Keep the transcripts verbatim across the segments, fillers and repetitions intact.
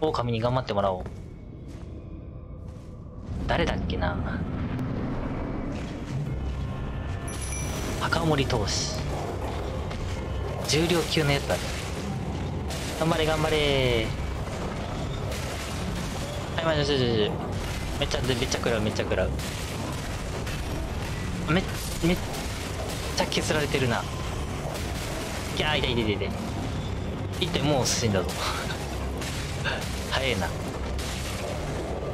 狼に頑張ってもらおう。誰だっけな。赤森闘士、重量級のやつだね。頑張れ頑張れ。はい、まじまじまじ。めっちゃめっちゃ食らう、めっちゃ食らう。めめっちゃ削られてるな。いやー、痛い痛い痛い痛い。行ってもう死んだぞ。早えな。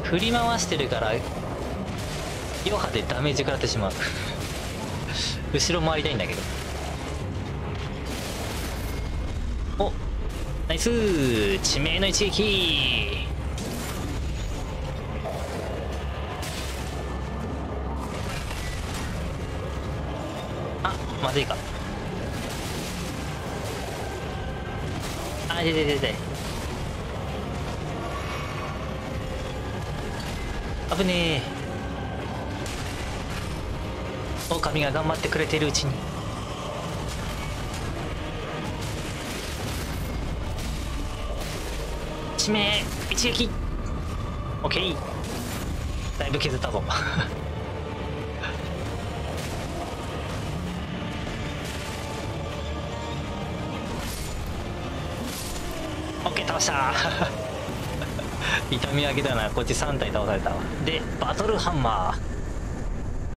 振り回してるから余波でダメージ食らってしまう。後ろ回りたいんだけど。お、ナイスー、致命の一撃。あ、まずいか。あ、出て出て。危ねえ。狼が頑張ってくれてるうちに。致命一撃。オッケー。だいぶ削ったぞ。オッケー、倒した。痛み上げだな。こっちさん体倒されたわ。でバトルハンマー。